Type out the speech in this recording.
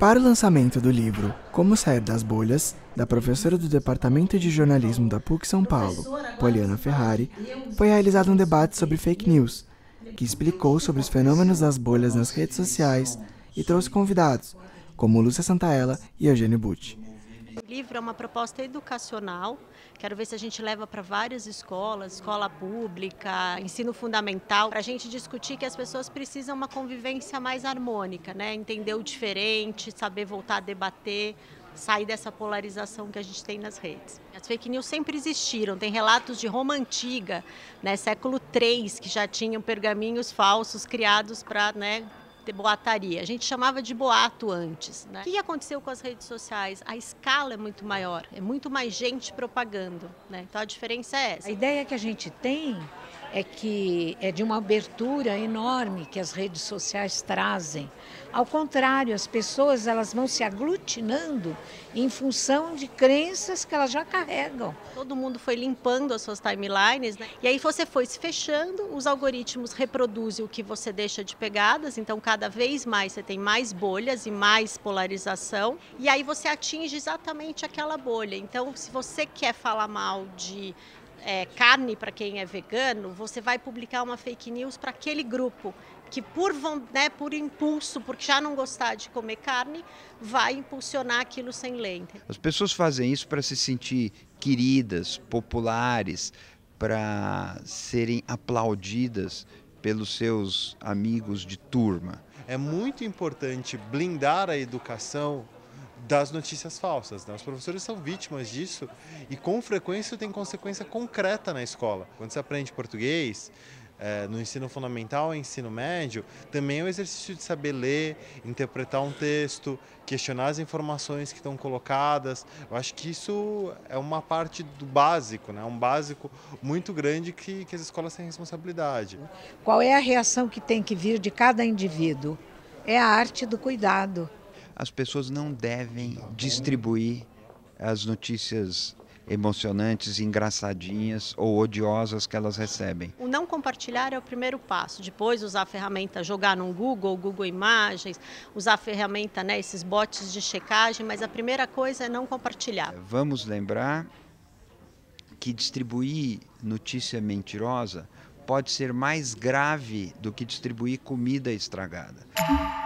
Para o lançamento do livro Como Sair das Bolhas, da professora do Departamento de Jornalismo da PUC São Paulo, Pollyana Ferrari, foi realizado um debate sobre fake news, que explicou sobre os fenômenos das bolhas nas redes sociais e trouxe convidados, como Lúcia Santaella e Eugênio Bucci. O livro é uma proposta educacional, quero ver se a gente leva para várias escolas, escola pública, ensino fundamental, para a gente discutir que as pessoas precisam uma convivência mais harmônica, né? Entender o diferente, saber voltar a debater, sair dessa polarização que a gente tem nas redes. As fake news sempre existiram, tem relatos de Roma Antiga, né, século III, que já tinham pergaminhos falsos criados para, né, de boataria. A gente chamava de boato antes, né? O que aconteceu com as redes sociais? A escala é muito maior, é muito mais gente propagando, né? Então a diferença é essa. A ideia que a gente tem é que é de uma abertura enorme que as redes sociais trazem. Ao contrário, as pessoas elas vão se aglutinando em função de crenças que elas já carregam. Todo mundo foi limpando as suas timelines, né? E aí você foi se fechando, os algoritmos reproduzem o que você deixa de pegadas, então cada vez mais você tem mais bolhas e mais polarização, e aí você atinge exatamente aquela bolha. Então, se você quer falar mal de carne para quem é vegano, você vai publicar uma fake news para aquele grupo que por impulso, porque já não gostar de comer carne, vai impulsionar aquilo sem lei. As pessoas fazem isso para se sentir queridas, populares, para serem aplaudidas pelos seus amigos de turma. É muito importante blindar a educação das notícias falsas, né? Os professores são vítimas disso e com frequência tem consequência concreta na escola. Quando você aprende português, no ensino fundamental e ensino médio, também é um exercício de saber ler, interpretar um texto, questionar as informações que estão colocadas. Eu acho que isso é uma parte do básico, né? Um básico muito grande que as escolas têm responsabilidade. Qual é a reação que tem que vir de cada indivíduo? É a arte do cuidado. As pessoas não devem distribuir as notícias emocionantes, engraçadinhas ou odiosas que elas recebem. O não compartilhar é o primeiro passo, depois usar a ferramenta, jogar no Google, Google Imagens, usar a ferramenta, né, esses bots de checagem, mas a primeira coisa é não compartilhar. Vamos lembrar que distribuir notícia mentirosa pode ser mais grave do que distribuir comida estragada.